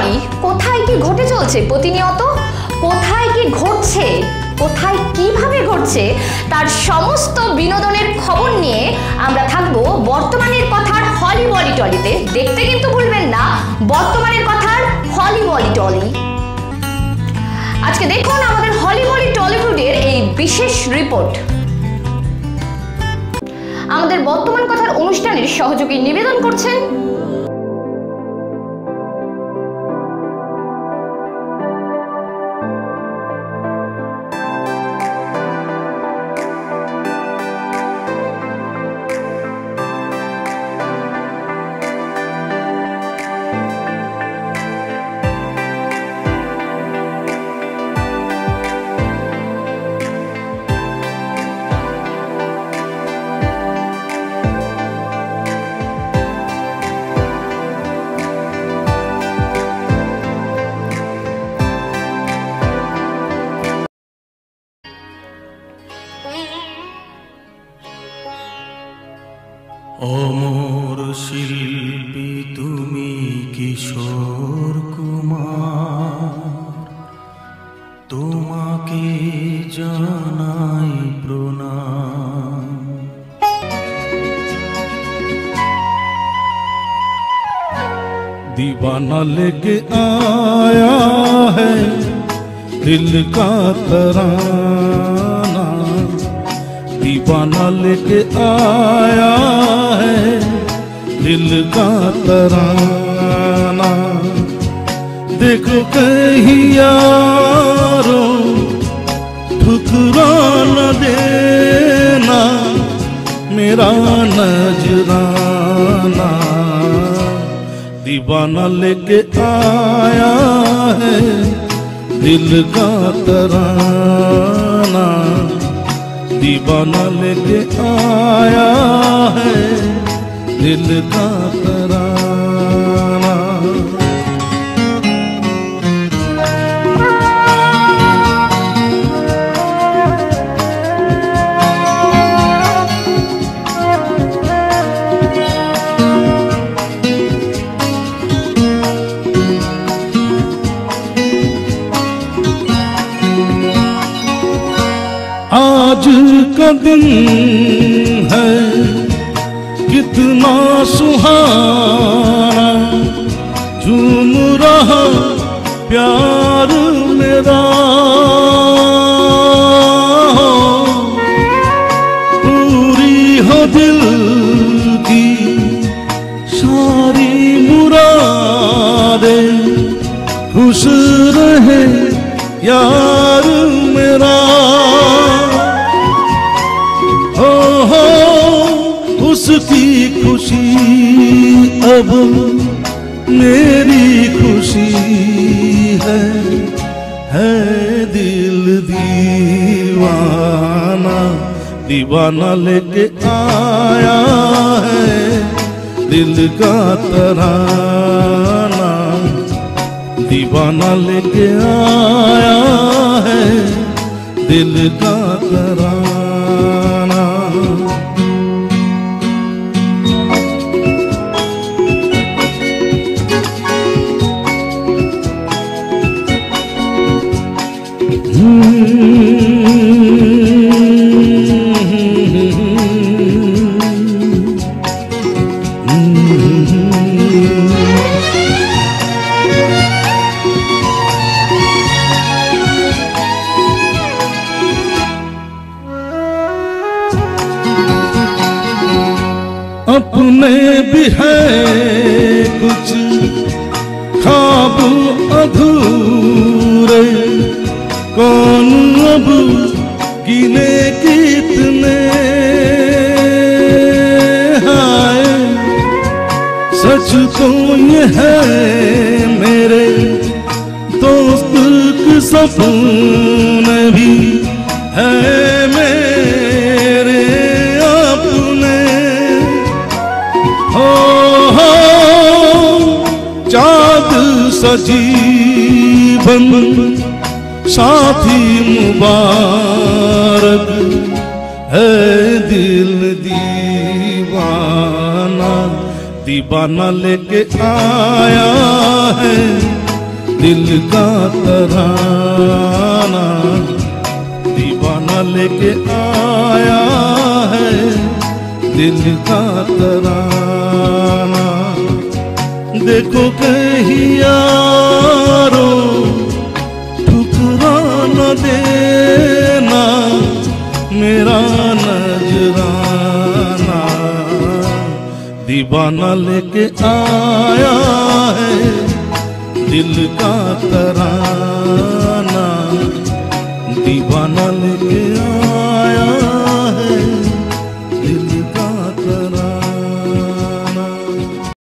পারি কোথায় কি ঘটে চলছে প্রতিনিয়ত, কোথায় কি ঘটছে, কোথায় কিভাবে ঘটছে তার সমস্ত বিনোদনের খবর নিয়ে আমরা থাকবো বর্তমানের কথার হলি বলি টলিতে। দেখতে কিন্তু ভুলবেন না বর্তমানের কথার হলি বলি টলি। আজকে দেখুন আমাদের হলি বলি টলিউডের এই বিশেষ রিপোর্ট। আমাদের বর্তমান কথার অনুষ্ঠানের সহযোগী নিবেদন করছেন অমর শিল্পী তুমি কিশোর কুমার, তোমাকে জানাই প্রণাম। दीवाना लेके आया है दिल का तराना, दीवाना लेके आया है दिल का तराना। देखो कहीं यारो ठुकरा न देना मेरा नजराना, दीवाना लेके आया है दिल का तराना, दीवाना लेके आया है दिल का तराना। आज का दिन है कितना सुहाना, झूम रहा प्यार मेरा, पूरी हो दिल की सारी मुरादें, खुश रहे यार मेरा। उसकी खुशी अब मेरी खुशी है दिल दीवाना, दीवाना लेके आया है दिल का तराना, दीवाना लेके आया है दिल का तराना। अपने भी है कुछ ख्वाब अधूरे, कौन अब गिने कितने, हाय सच तो ये है मेरे दोस्त के सपने भी है मेरे अपने। हो चाँद सजी बन साथी मुबारक है दिल दीवाना, दीवाना लेके आया है दिल का तराना दीवाना लेके आया है, दिल का तराना। देखो कहीं यारो ठुकरा न देना मेरा नजराना, दीवाना लेके आया है दिल का तराना, दीवाना लेके